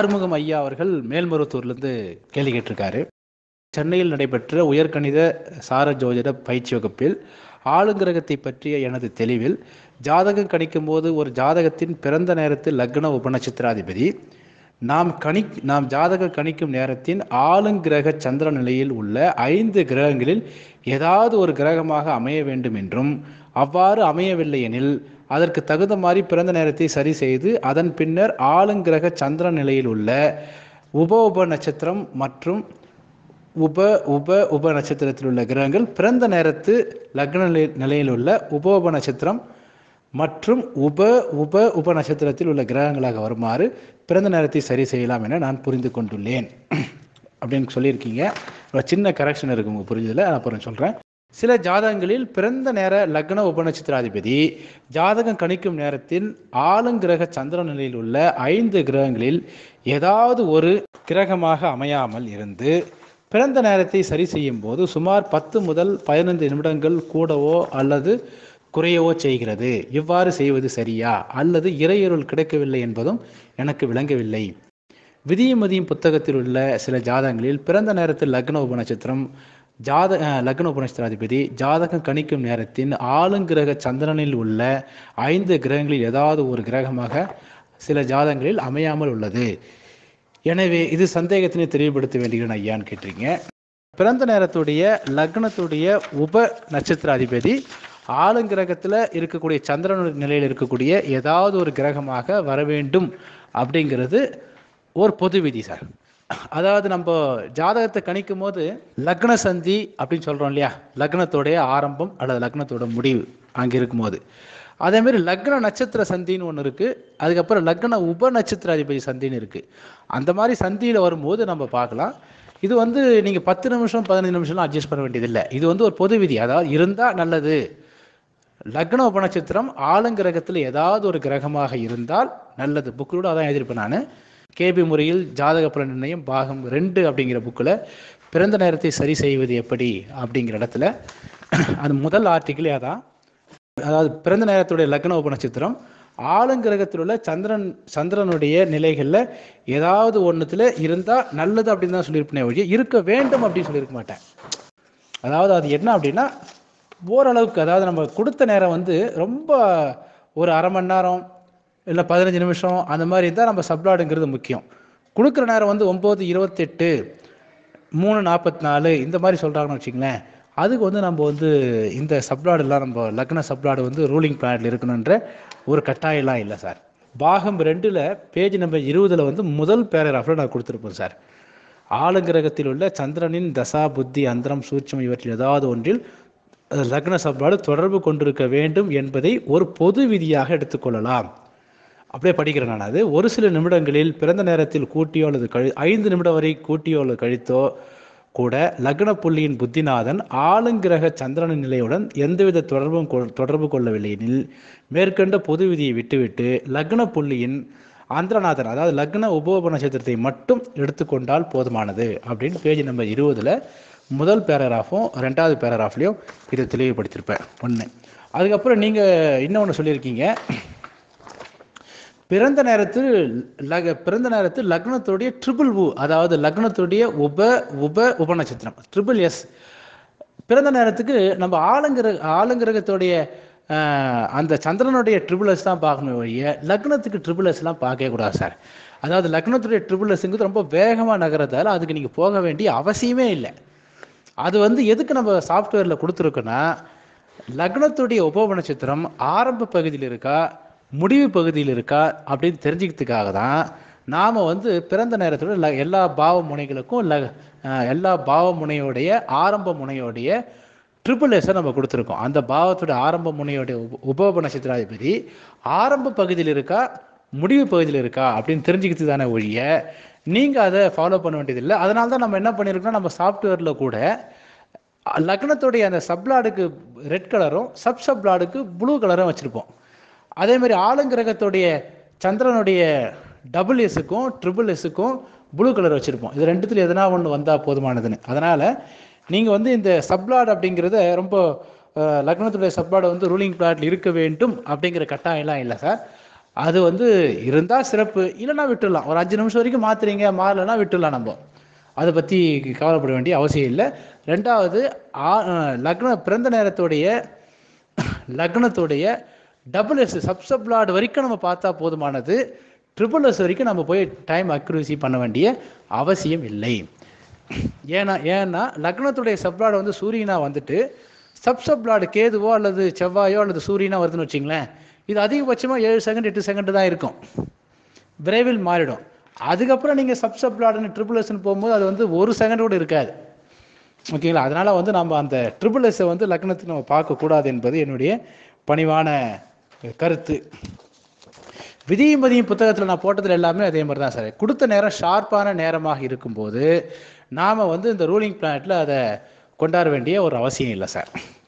ஆறுமுகம் ஐயா அவர்கள் மேல்மருவத்தூர்லேருந்து கேள்வி கேட்டிருக்காரு. சென்னையில் நடைபெற்ற உயர்கணித சார ஜோதிட பயிற்சி வகுப்பில் ஆளுங்கிரகத்தை பற்றிய எனது தெளிவில் ஜாதகம் கணிக்கும் போது ஒரு ஜாதகத்தின் பிறந்த நேரத்தில் லக்ன உபநட்சத்திராதிபதி நாம் ஜாதகம் கணிக்கும் நேரத்தின் ஆளுங்கிரக சந்திர நிலையில் உள்ள 5 கிரகங்களில் ஏதாவது ஒரு கிரகமாக அமைய வேண்டும் என்றும் அவ்வாறு அமையவில்லை எனில் அதற்கு தகுந்த மாதிரி பிறந்த நேரத்தை சரி செய்து அதன் பின்னர் ஆளுங்கிரக சந்திர நிலையில் உள்ள உப நட்சத்திரம் மற்றும் உப நட்சத்திரத்தில் உள்ள கிரகங்கள் பிறந்த நேரத்து லக்ன நிலையில் உள்ள உப நட்சத்திரம் மற்றும் உப நட்சத்திரத்தில் உள்ள கிரகங்களாக வருமாறு பிறந்த நேரத்தை சரி செய்யலாம் என நான் புரிந்து கொண்டுள்ளேன் அப்படின்னு சொல்லியிருக்கீங்க. ஒரு சின்ன கரெக்ஷன் இருக்கு உங்கள் புரிஞ்சதில், அப்புறம் சொல்கிறேன். சில ஜாதகங்களில் பிறந்த நேர லக்ன உபநட்சத்திராதிபதி ஜாதகம் கணிக்கும் நேரத்தில் ஆளுங்கிரக சந்திர நிலையில் உள்ள 5 கிரகங்களில் ஏதாவது ஒரு கிரகமாக அமையாமல் இருந்து பிறந்த நேரத்தை சரி செய்யும் போது சுமார் 10 முதல் 15 நிமிடங்கள் கூடவோ அல்லது குறையவோ செய்கிறது. இவ்வாறு செய்வது சரியா அல்லது இறையொருள் கிடைக்கவில்லை என்பதும் எனக்கு விளங்கவில்லை. விதியும் மதியும் புத்தகத்தில் உள்ள சில ஜாதகங்களில் பிறந்த நேரத்தில் லக்ன உபநட்சத்திரம் லக்ன உபநட்சத்திராதிபதி ஜாதகம் கணிக்கும் நேரத்தின் ஆளுங்கிரக சந்திரனில் உள்ள 5 கிரகங்களில் ஏதாவது ஒரு கிரகமாக சில ஜாதகங்களில் அமையாமல் உள்ளது. எனவே இது சந்தேகத்தினை தெளிவுபடுத்த வேண்டுகிறேன் ஐயான்னு கேட்டிருக்கீங்க. பிறந்த நேரத்துடைய லக்னத்துடைய உப நட்சத்திராதிபதி ஆளுங்கிரகத்தில் இருக்கக்கூடிய சந்திரனோட நிலையில் இருக்கக்கூடிய ஏதாவது ஒரு கிரகமாக வர வேண்டும் அப்படிங்கிறது ஒரு பொது விதி சார். அதாவது நம்ம ஜாதகத்தை கணிக்கும் போது லக்ன சந்தி அப்படின்னு சொல்கிறோம் இல்லையா, லக்னத்தோடைய ஆரம்பம் அல்லது லக்னத்தோட முடிவு அங்கே இருக்கும்போது. அதேமாரி லக்ன நட்சத்திர சந்தின்னு ஒன்று இருக்குது, அதுக்கப்புறம் லக்ன உப நட்சத்திராதிபதி சந்தின்னு இருக்குது. அந்த மாதிரி சந்தியில் வரும்போது நம்ம பார்க்கலாம். இது வந்து நீங்கள் 10 நிமிஷம் 15 நிமிஷம்லாம் அட்ஜஸ்ட் பண்ண வேண்டியதில்லை. இது வந்து ஒரு பொது விதி, அதாவது இருந்தால் நல்லது. லக்ன உப நட்சத்திரம் ஆளுங்கிரகத்தில் ஏதாவது ஒரு கிரகமாக இருந்தால் நல்லது. புக்கிலோடு அதான் எழுதியிருப்பேன் நான். கேபி முறையில் ஜாதக பலன் நிர்ணயம் பாகம் 2 அப்படிங்கிற புக்கில் பிறந்த நேரத்தை சரி செய்வது எப்படி அப்படிங்கிற இடத்துல அந்த முதல் ஆர்டிக்கிளே அதான். அதாவது பிறந்த நேரத்துடைய லக்ன உப நட்சத்திரம் ஆளுங்கிரகத்தில் உள்ள சந்திரனுடைய நிலைகளில் ஏதாவது ஒன்றுத்தில் இருந்தால் நல்லது அப்படின்னு தான் சொல்லியிருப்பேனே ஒழிய இருக்க வேண்டும் அப்படின்னு சொல்லியிருக்க மாட்டேன். அதாவது அது என்ன அப்படின்னா ஓரளவுக்கு, அதாவது நம்ம கொடுத்த நேரம் வந்து ரொம்ப ஒரு 1/2 மணி நேரம் இல்லை 15 நிமிஷம் அந்த மாதிரி இருந்தால் நம்ம சப்ளாடுங்கிறது முக்கியம். கொடுக்குற நேரம் வந்து 9:28 3:44 இந்த மாதிரி சொல்கிறாங்கன்னு வச்சுங்களேன். அதுக்கு வந்து நம்ம வந்து இந்த சப்ளாடெல்லாம் நம்ம லக்ன சப்ளாடு வந்து ரூலிங் பிளானில் இருக்கணுன்ற ஒரு கட்டாயம்லாம் இல்லை சார். பாகம் 2ல் பேஜ் நம்பர் 20 வந்து முதல் பேராகிராஃபில் நான் கொடுத்துருப்போம் சார். ஆளுங்கிரகத்தில் உள்ள சந்திரனின் தசா புத்தி அந்தரம் சூட்சம் இவற்றில் ஏதாவது ஒன்றில் லக்ன சப்ளாடு தொடர்பு கொண்டிருக்க வேண்டும் என்பதை ஒரு பொது விதியாக எடுத்துக்கொள்ளலாம். அப்படியே படிக்கிறேன் நான். அது ஒரு சில நிமிடங்களில் பிறந்த நேரத்தில் கூட்டியோ அல்லது 5 நிமிடம் வரை கூட்டியோ அல்லது கழித்தோ கூட லக்ன புள்ளியின் புத்திநாதன் ஆளுங்கிரக சந்திரனின் நிலையுடன் எந்தவித தொடர்பு கொள்ளவில்லை எனில் மேற்கண்ட பொது விதியை விட்டுவிட்டு லக்ன புள்ளியின் அந்தரநாதன் அதாவது லக்ன உப நட்சத்திரத்தை மட்டும் எடுத்துக்கொண்டால் போதுமானது அப்படின்னு பேஜ் நம்பர் 20ல் முதல் பேராகிராஃபும் 2வது பேராகிராஃப்லையும் இதை தெளிவுபடுத்தியிருப்பேன் 1. அதுக்கப்புறம் நீங்கள் இன்னொன்று சொல்லியிருக்கீங்க, பிறந்த நேரத்தில் லக்னத்துடைய ட்ரிபிள் உ அதாவது லக்னத்துடைய உப நட்சத்திரம் ட்ரிபிள் எஸ் பிறந்த நேரத்துக்கு நம்ம ஆளுங்கிரகத்துடைய அந்த சந்திரனுடைய ட்ரிபிள் எஸ் தான் பார்க்கணும் ஒழிய லக்னத்துக்கு ட்ரிபிள் எஸ்லாம் பார்க்கவே கூடாது சார். அதாவது லக்னத்துடைய ட்ரிபிள் எஸ்ங்கிறது ரொம்ப வேகமாக நகர்றதால அதுக்கு நீங்கள் போக வேண்டிய அவசியமே இல்லை. அது வந்து எதுக்கு நம்ம சாஃப்ட்வேரில் கொடுத்துருக்கோன்னா லக்னத்துடைய உப நட்சத்திரம் ஆரம்ப பகுதியில் இருக்கா முடிவு பகுதியில் இருக்கா அப்படின்னு தெரிஞ்சுக்கிறதுக்காக தான் நாம் வந்து பிறந்த நேரத்தோட எல்லா பாவ முனைகளுக்கும் எல்லா பாவ முனையோடைய ஆரம்ப முனையோடைய ட்ரிபிள் எஸ்ஸை நம்ம கொடுத்துருக்கோம். அந்த பாவத்தோட ஆரம்ப முனையோடைய உப நட்சத்திராதிபதி ஆரம்ப பகுதியில் இருக்கா முடிவு பகுதியில் இருக்கா அப்படின்னு தெரிஞ்சுக்கிறது தானே ஒழிய நீங்கள் அதை ஃபாலோ பண்ண வேண்டியதில்லை. அதனால தான் நம்ம என்ன பண்ணியிருக்கோம்னா நம்ம சாஃப்ட்வேரில் கூட லக்னத்துடைய அந்த சப்ளாடுக்கு ரெட் கலரும் சப்ளாடுக்கு ப்ளூ கலரும் வச்சுருப்போம். அதே மாதிரி ஆளுங்கிரகத்துடைய சந்திரனுடைய டபுள் எஸ்ஸுக்கும் ட்ரிபிள் எஸ்ஸுக்கும் ப்ளூ கலர் வச்சுருப்போம். இது 2த்துல எதனா ஒன்று வந்தால் போதுமானதுன்னு. அதனால் நீங்கள் வந்து இந்த சப்ளாட் அப்படிங்கிறத ரொம்ப லக்னத்துடைய சப்ளாட் வந்து ரூலிங் பிளாட்டில் இருக்க வேண்டும் அப்படிங்கிற கட்டாயம்லாம் இல்லை சார். அது வந்து இருந்தால் சிறப்பு, இல்லைன்னா விட்டுடலாம். ஒரு 5 நிமிஷம் வரைக்கும் மாற்றுறீங்க, மாறலைன்னா விட்டுடலாம். நம்ம அதை பற்றி கவலைப்பட வேண்டிய அவசியம் இல்லை. ரெண்டாவது, லக்ன பிறந்த நேரத்துடைய லக்னத்துடைய SS சப்சப்லாட் வரைக்கும் நம்ம பார்த்தா போதுமானது. SS வரைக்கும் நம்ம போய் டைம் அக்யூரசி பண்ண வேண்டிய அவசியம் இல்லை. ஏன்னா லக்னத்துடைய சப்லாட் வந்து சூரியனா வந்துட்டு சப்லாட் கேதுவோ அல்லது செவ்வாயோ அல்லது சூரியனா வருதுன்னு வச்சுங்களேன், இது அதிகபட்சமாக 7 செகண்ட் 8 செகண்ட் தான் இருக்கும், விரைவில் மாறிடும். அதுக்கப்புறம் நீங்கள் சப்லாட்னு SS போகும்போது அது வந்து 1 செகண்ட் கூட இருக்காது. ஓகேங்களா? அதனால் வந்து நம்ம அந்த SS வந்து லக்னத்தில் நம்ம பார்க்கக்கூடாது என்பது என்னுடைய பணிவான கருத்து. விதியும் பதியும் புத்தகத்தில் நான் போட்டதில் எல்லாமே அதே மாதிரி தான் சார். கொடுத்த நேரம் ஷார்ப்பான நேரமாக இருக்கும்போது நாம் வந்து இந்த ரூலிங் பிளானட்டில் அதை கொண்டாட வேண்டிய ஒரு அவசியம் இல்லை சார்.